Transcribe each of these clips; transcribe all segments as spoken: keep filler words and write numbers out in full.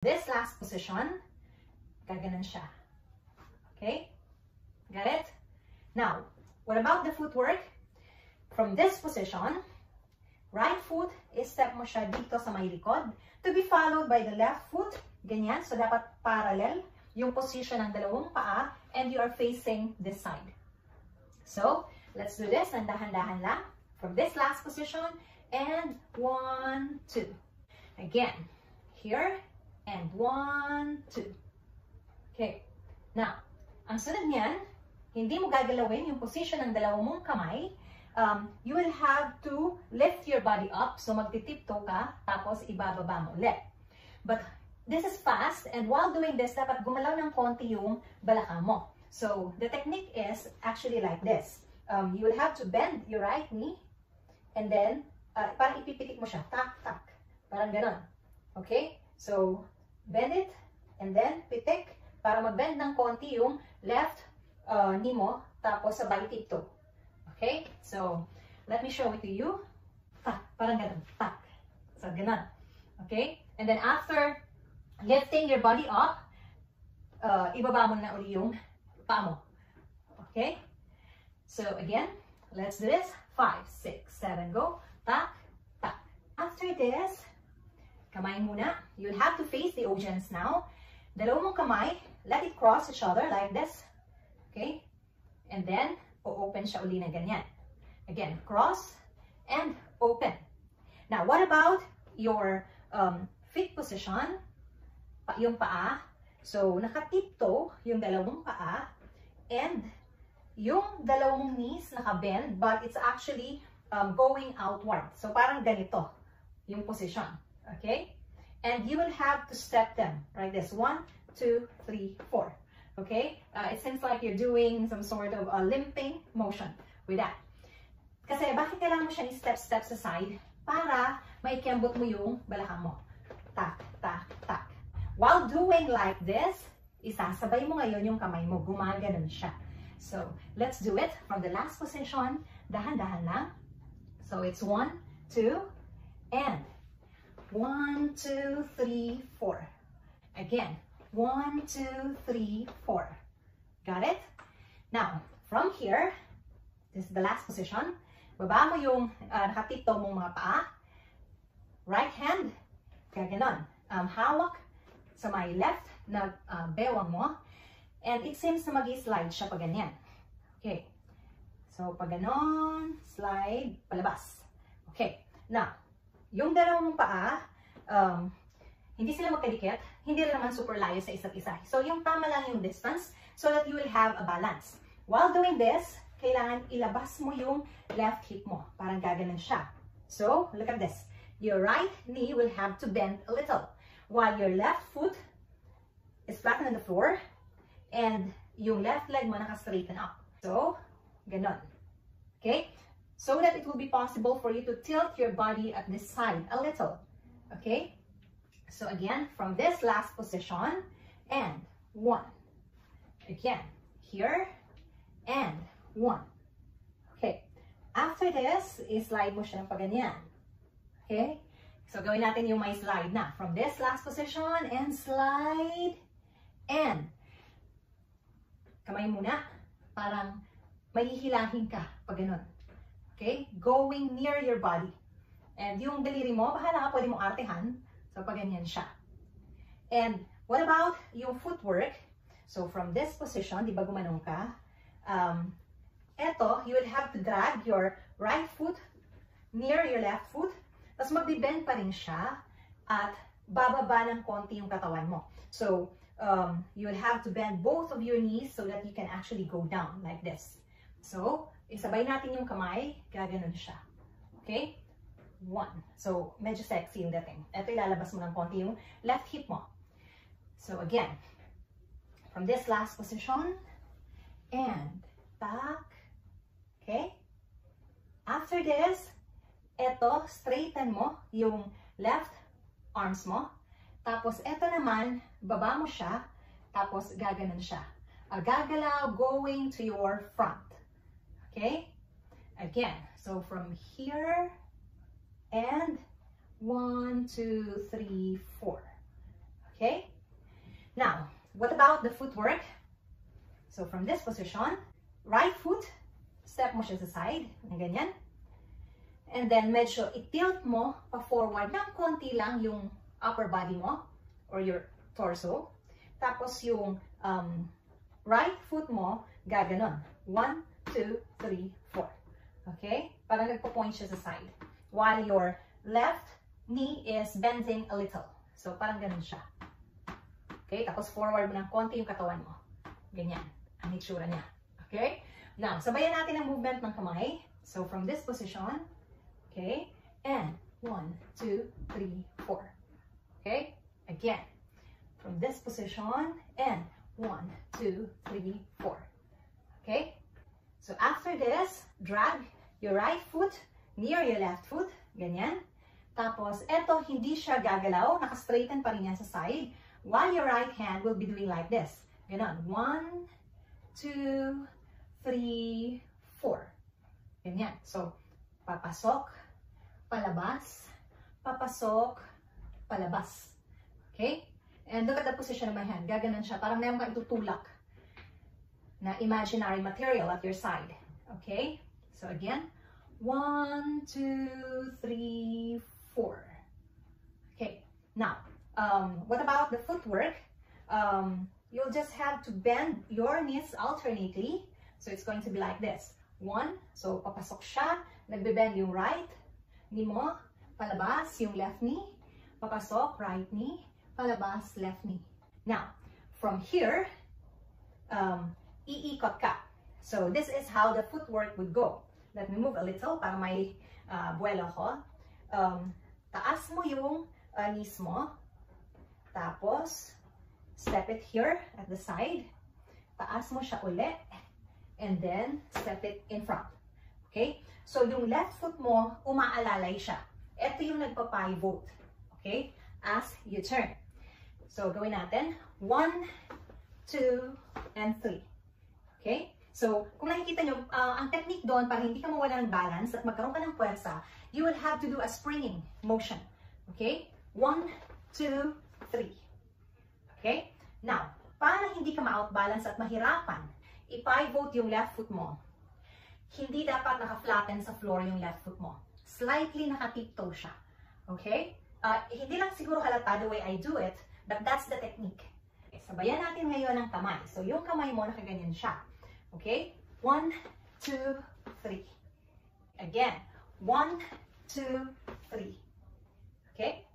This last position, gaganon siya. Okay? Got it? Now, what about the footwork? From this position, right foot, i-step mo siya dito sa may likod, to be followed by the left foot, ganyan. So, dapat parallel yung position ng dalawang paa, and you are facing this side. So, let's do this, and dahan-dahan lang. From this last position, and one, two. Again, here, and one, two. Okay. Now, ang sunod niyan, hindi mo gagalawin yung position ng dalawang mong kamay. Um, you will have to lift your body up. So, magtitipto ka, tapos ibababa mo ulit. But, this is fast. And while doing this, dapat gumalaw ng konti yung balakang mo. So, the technique is actually like this. Um, you will have to bend your right knee. And then, uh, parang ipipitik mo siya. Tak, tak. Parang ganun. Okay? So, bend it, and then pitik, para mag-bend ng konti yung left uh, knee mo, tapos sabay tipto. Okay? So, let me show it to you. Tak, parang ganun. Tak. So, ganun. Okay? And then after lifting your body up, uh, ibaba mo na uli yung paa mo. Okay? So, again, let's do this. Five, six, seven, go. Tak, tak. After this, kamay muna. You'll have to face the audience now. Dalawang mong kamay, let it cross each other like this. Okay? And then, o-open siya uli na ganyan. Again, cross and open. Now, what about your um, feet position? Pa yung paa. So, nakatipto yung dalawang paa. And yung dalawang knees nakabend, but it's actually um, going outward. So, parang ganito yung position. Okay? And you will have to step them like this. One, two, three, four. Okay? Uh, it seems like you're doing some sort of a limping motion with that. Kasi bakit kailangan mo siya i-step-step sa side? Para maikembot mo yung balakang mo. Tak, tak, tak. While doing like this, isasabay mo ngayon yung kamay mo. Gumaganon siya. So, let's do it from the last position. Dahan-dahan lang. So, it's one, two, and one, two, three, four. Again, one, two, three, four. Got it? Now, from here, this is the last position. Baba mo yung uh, nakatipto mong mga paa. Right hand, kaganon. Um, hawak sa may left na uh, bewang mo. And it seems na mag-slide siya pag ganyan. Okay. So, pag ganon, slide, palabas. Okay. Now, yung dalawang paa, um, hindi sila magkadikit, hindi rin naman super layo sa isa't isa. So, yung tama lang yung distance so that you will have a balance. While doing this, kailangan ilabas mo yung left hip mo. Parang gaganan siya. So, look at this. Your right knee will have to bend a little while your left foot is flattened on the floor and yung left leg mo naka-straighten up. So, ganon. Okay? So that it will be possible for you to tilt your body at this side a little. Okay? So again, from this last position, and one. Again, here, and one. Okay. After this, i-slide mo siya ng paganyan. Okay? So gawin natin yung may slide na. From this last position, and slide, and kamay muna. Parang mahihilahin ka pag ganun. Okay? Going near your body. And yung daliri mo, bahala ka, pwede mong artehan. So, pag ganyan siya. And what about yung footwork? So, from this position, di ba gumanong ka? Um, eto, you will have to drag your right foot near your left foot. Tapos mag-bend pa rin siya at bababa ng konti yung katawan mo. So, um, you will have to bend both of your knees so that you can actually go down like this. So, isabay natin yung kamay, gaganon siya. Okay? One. So, medyo sexy yung dating. Ito, ilalabas mo ng konti yung left hip mo. So, again, from this last position, and back. Okay? After this, eto, straighten mo yung left arms mo. Tapos, eto naman, baba mo siya, tapos gaganon siya. Gagalaw going to your front. Okay? Again, so from here, and one, two, three, four. okay? Now, what about the footwork? So from this position, right foot, step mo siya sa side, na ganyan. And then medyo i-tilt mo pa-forward ng konti lang yung upper body mo or your torso. Tapos yung um, right foot mo, gaganon. One, two, three, four. Okay? Parang nagpo-point siya sa side. While your left knee is bending a little. So parang ganun siya. Okay? Tapos forward mo ng konti yung katawan mo. Ganyan. Ang itsura niya. Okay? Now, sabayan natin ang movement ng kamay. So, from this position, okay? And, one, two, three, four. Okay? Again. From this position, and, one, two, three, four. Okay? So, after this, drag your right foot near your left foot. Ganyan. Tapos, eto, hindi siya gagalaw. Naka-straighten pa rin yan sa side. While your right hand will be doing like this. Ganyan. One, two, three, four. Ganyan. So, papasok, palabas, papasok, palabas. Okay? And look at the position of my hand. Gaganan siya. Parang mayroon kang itutulak na imaginary material at your side. Okay? So, again. One, two, three, four. Okay. Now, um, what about the footwork? Um, you'll just have to bend your knees alternately. So it's going to be like this. One, so papasok siya, nagbe-bend yung right knee mo, palabas yung left knee, papasok, right knee, palabas, left knee. Now, from here, um, iikot ka. So this is how the footwork would go. Let me move a little para may uh, buwelo ko. Um, taas mo yung uh, knees mo, tapos step it here at the side, taas mo siya ulit. And then, step it in front. Okay? So, yung left foot mo, umaalalay siya. Ito yung nagpa-pivot. Okay? As you turn. So, gawin natin. One, two, and three. Okay? So, kung nakikita nyo, uh, ang technique doon, para hindi ka mawala ng balance at magkaroon ka ng puwersa, you will have to do a springing motion. Okay? One, two, three. Okay? Now, para hindi ka ma-outbalance at mahirapan, i-pivot yung left foot mo. Hindi dapat naka-flatten sa floor yung left foot mo. Slightly naka-tiptoe siya. Okay? Uh, hindi lang siguro halata the way I do it, but that's the technique. Okay, sabayan natin ngayon ang kamay. So, yung kamay mo, nakaganyan siya. Okay? One, two, three. Again. One, two, three. Okay?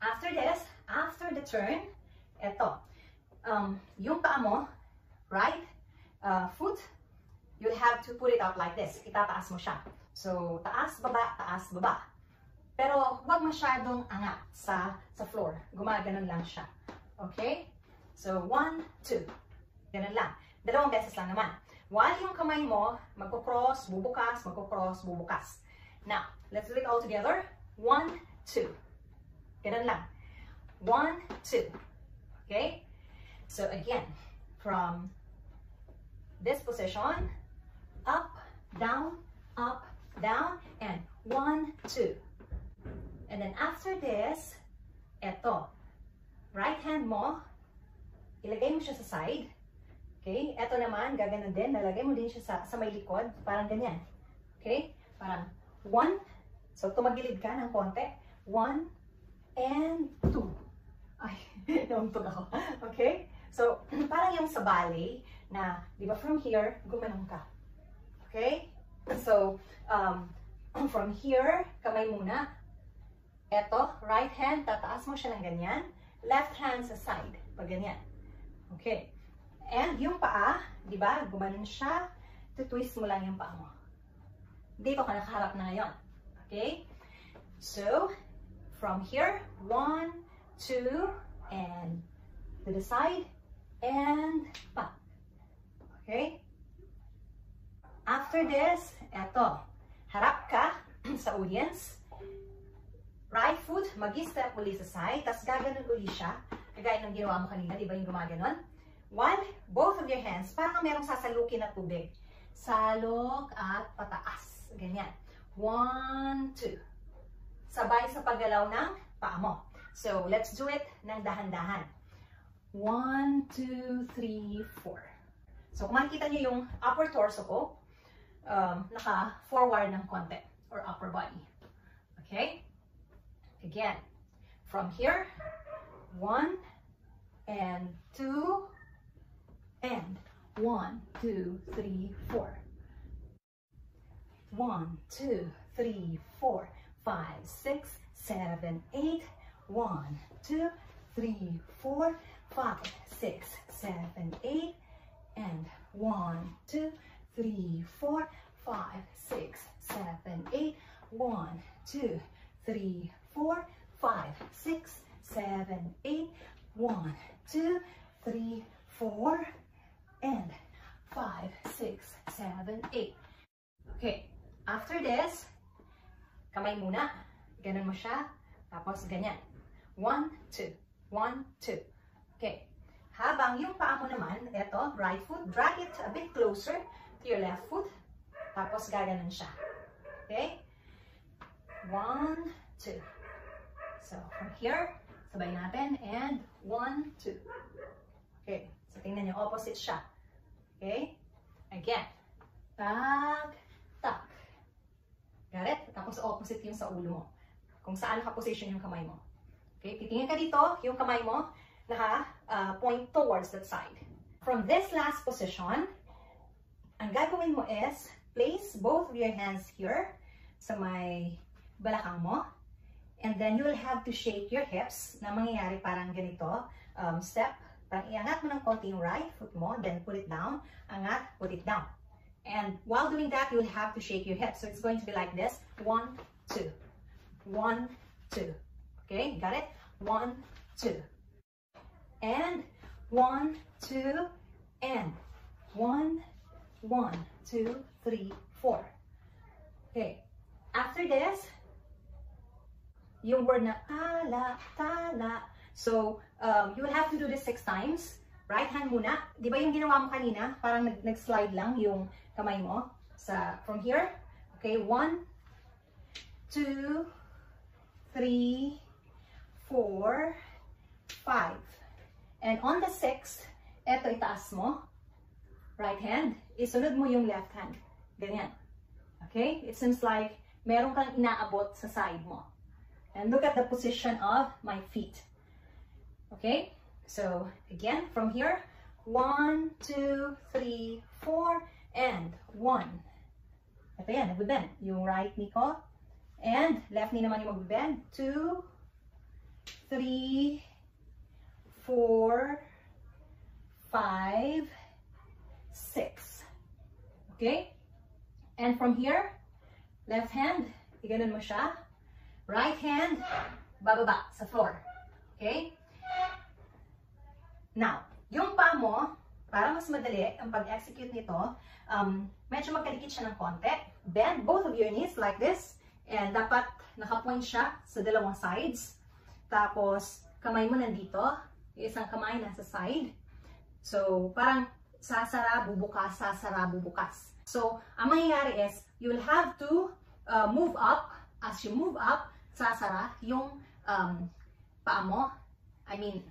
After this, after the turn, eto. Um, yung paa mo, right uh, foot, you'll have to put it up like this. Itataas mo siya. So, taas, baba, taas, baba. Pero, huwag masyadong angat sa, sa floor. Gumaganon lang siya. Okay? So, one, two. Ganun lang. Dalawang beses lang naman. While yung kamay mo, magkocross, bubukas, magkocross, bubukas. Now, let's do it all together. One, two. Ganun lang. One, two. Okay? So, again, from this position, up, down, up, down, and one, two. And then after this, eto, right hand mo, ilagay mo siya sa side. Okay, eto naman, gaganon din, nalagay mo din siya sa, sa may likod, parang ganyan. Okay, parang one, so tumagilid ka ng konti, one, and two. Ay, nauntog ako. Okay? So, parang yung sa ballet na, di ba, from here, gumanong ka. Okay? So, um, from here, kamay muna. Eto, right hand, tataas mo siya ng ganyan. Left hand sa side, pag ganyan. Okay. And yung paa, di ba, gumanon siya. Tutwist mo lang yung paa mo. Dito ka nakaharap na ngayon. Okay? So, from here, one, two, and to the side. And back. Okay? After this, eto. Harap ka sa audience. Right foot, mag-step uli sa side. Tapos gaganon uli siya. Kagaya ng ginawa mo kanina. Diba yung gumaganon? One, both of your hands. Parang merong sasalukin na tubig. Salok at pataas. Ganyan. One, two. Sabay sa paggalaw ng paa mo. So let's do it ng dahan-dahan. One, two, three, four. So kung makikita nyo yung upper torso ko, um, naka-forward ng konti, or upper body. Okay? Again, from here, one, and two, and one, two, three, four. One, two, three, four, five, six, seven, eight. One, two, three, four, five, six, seven, eight, and one, two, three, four, five, six, seven, eight, one, two, three, four, five, six, seven, eight, one, two, three, four, and five, six, seven, eight. Okay, after this, kamay muna, ganun mo siya, tapos ganyan. One, two, one, two. Okay. Habang yung paa mo naman, eto, right foot, drag it a bit closer to your left foot. Tapos gaganon siya. Okay? One, two. So, from here, sabay natin. And one, two. Okay. So, tingnan nyo, opposite siya. Okay? Again. Tak, tak. Got it? Tapos opposite yung sa ulo mo. Kung saan naka-position yung kamay mo. Okay? Titingin ka dito, yung kamay mo, naka uh, point towards that side. From this last position, ang gagawin mo is place both of your hands here sa may balakang mo, and then you'll have to shake your hips na mangyayari parang ganito, um, step, parang iangat mo ng konti yung right foot mo, then put it down, angat, put it down. And while doing that, you'll have to shake your hips. So it's going to be like this, one, two, one, two. Okay, got it? One, two. And one, two, and one, one, two, three, four. Okay. After this, yung word na tala, tala. So, um, you will have to do this six times. Right hand muna. Di ba yung ginawa mo kanina? Parang nag-slide lang yung kamay mo. Sa, from here. Okay. One, two, three, four, five. And on the sixth, eto itaas mo, right hand, isunod mo yung left hand. Ganyan. Okay? It seems like meron kang inaabot sa side mo. And look at the position of my feet. Okay? So, again, from here, one, two, three, four, and one. Eto yan, nag-bend. Yung right knee ko. And left knee naman yung mag-bend. Two, three, four, five, six. Okay? And from here, left hand, iganon mo siya. Right hand, bababa sa floor. Okay? Now, yung paa mo, para mas madali ang pag-execute nito, um, medyo magkalikit siya ng konti. Bend both of your knees like this. And dapat nakapoint siya sa dalawang sides. Tapos, kamay mo nandito. Isang kamay nasa side. So, parang sasara, bubukas, sasara, bubukas. So, ang mangyayari is, you'll have to uh, move up. As you move up, sasara yung um, paa mo. I mean,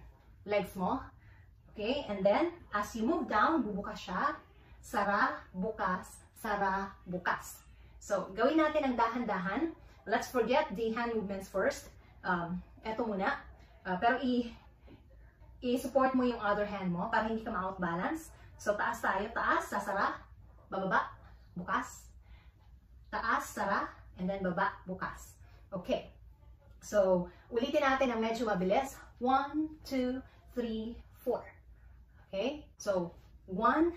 legs mo. Okay? And then, as you move down, bubukas siya. Sara, bukas, sara, bukas. So, gawin natin ang dahan-dahan. Let's forget the hand movements first. Um, eto muna. Uh, pero i- I-support mo yung other hand mo para hindi ka ma-outbalance. So, taas tayo. Taas, sasara, bababa, bukas. Taas, sara, and then baba, bukas. Okay. So, ulitin natin ang medyo mabilis. One, two, three, four. Okay? So, one,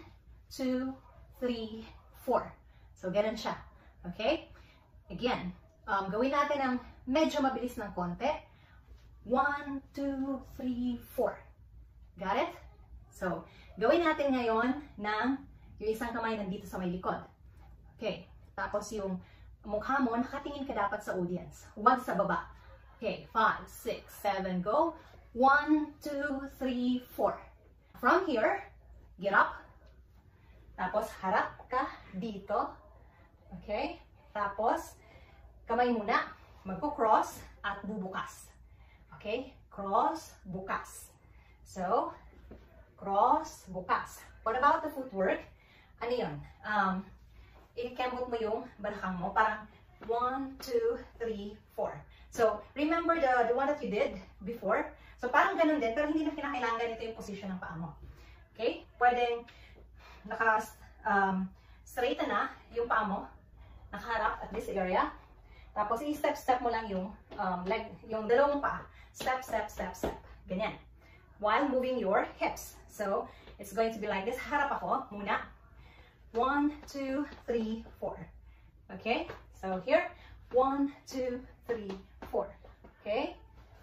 two, three, four. So, ganun siya. Okay? Again, um, gawin natin ang medyo mabilis ng konti. One, two, three, four. Got it? So, gawin natin ngayon ng yung isang kamay nandito sa may likod. Okay. Tapos yung mukha mo, nakatingin ka dapat sa audience. Huwag sa baba. Okay. Five, six, seven, go. One, two, three, four. From here, get up. Tapos harap ka dito. Okay. Tapos, kamay muna. Magko-cross at bubukas. Okay? cross, bukas. So, cross, bukas. What about the footwork? Ano yun? Um, ikikembot mo yung balakang mo. Parang one, two, three, four. So, remember the, the one that you did before? So, parang ganun din, pero hindi na kinakailangan ito yung position ng paa mo. Okay? Pwedeng naka-straighten um, na yung paa mo, nakaharap at this area. Tapos, i-step-step mo lang yung, um, leg, yung dalawang paa. Step, step, step, step. Ganyan. While moving your hips. So, it's going to be like this. Harap ako muna. One, two, three, four. Okay? So, here. One, two, three, four. Okay?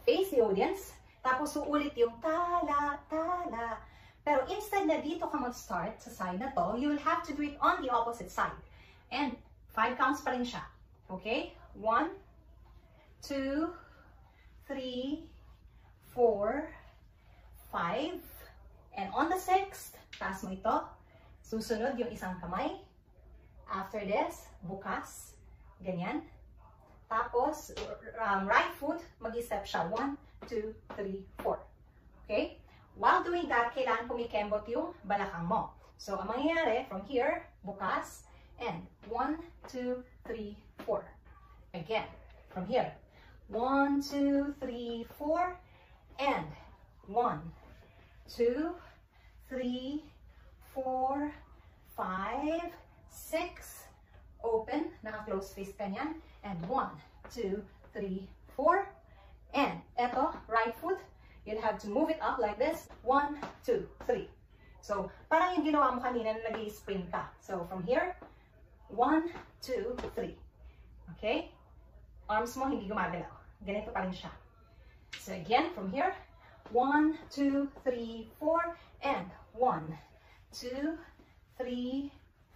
Face the audience. Tapos, uulit yung tala, tala. Pero, instead na dito ka mag-start sa side na to, you will have to do it on the opposite side. And, five counts pa rin siya. Okay? One, two, three, four, five, and on the sixth, taas mo ito, susunod yung isang kamay, after this, bukas, ganyan, tapos, um, right foot, mag-step siya, one, two, three, four, okay? While doing that, kailangan kumikembot yung balakang mo. So, ang mangyayari, from here, bukas, and one, two, three, four, again, from here, one, two, three, four, and one, two, three, four, five, six, open, naka-close face kanyan, and one, two, three, four, and eto, right foot, you'll have to move it up like this, one, two, three. So, parang yung ginawa mo kanina na nag-i-spin ka. So, from here, one, two, three, okay? Arms mo hindi gumagalaw. Ganito pa rin siya. So, again, from here, one, two, three, four, and one, two, three,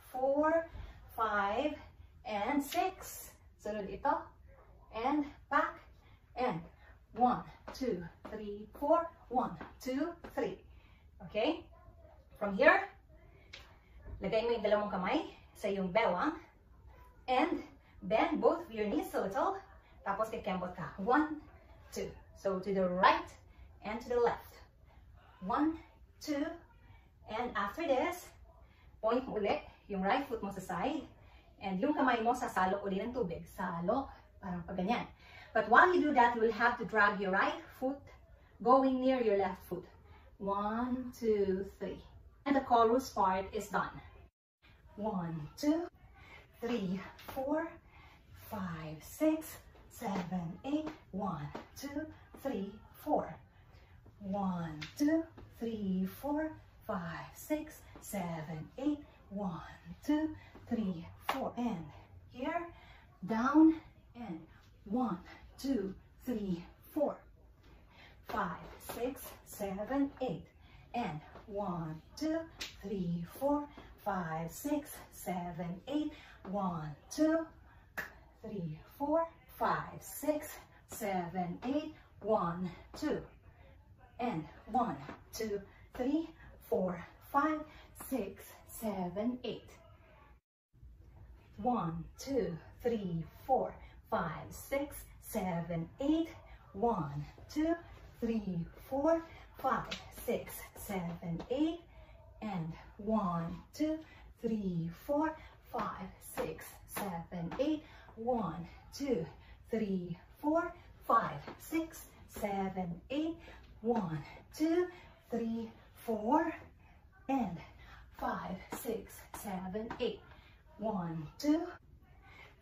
four, five, and six. Sunod ito, and back, and one, two, three, four, one, two, three. Okay? From here, lagay mo yung dalawang kamay sa yung bewang, and bend both your knees a little, tapos kikembot ka. One, two. So, to the right and to the left. One, two, and after this, point mo ulit yung right foot mo sa side, and yung kamay mo sasalo ulit ng tubig. Salo, parang paganyan. But while you do that, you will have to drag your right foot going near your left foot. One, two, three. And the chorus part is done. One, two, three, four, five, six, seven, eight, one, two, three, four. One, two, three, four, five, six, seven, eight, one, two, three, four. And here, down, and one, two, three, four, five, six, seven, eight. And one, two, three, four, five, six, seven, eight. One, two, three, four, five, six, seven, eight, one, two, and one, two, three, four, five, six, seven, eight, one, two, three, four, five, six, seven, eight, one, two, three, four, five, six, seven, eight, and one, two, three, four, five, six, seven, eight, one, two, three, four, five, six, seven, eight, one, two, three, four, and five, six, seven, eight, one, two,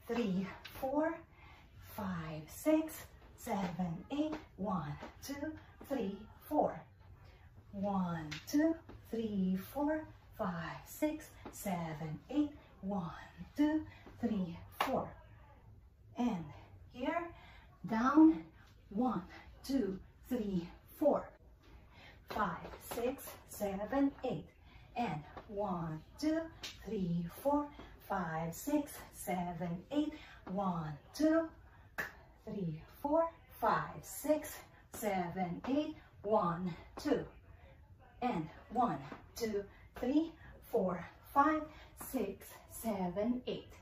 three, four, five, six, seven, eight, one, two, three, four, one, two, three, four, five, six, seven, eight, one, two, three, four, and here, down, one, two, three, four, five, six, seven, eight, and one, two, three, four, five, six, seven, eight, one, two, three, four, five, six, seven, eight, one, two, and one, two, three, four, five, six, seven, eight.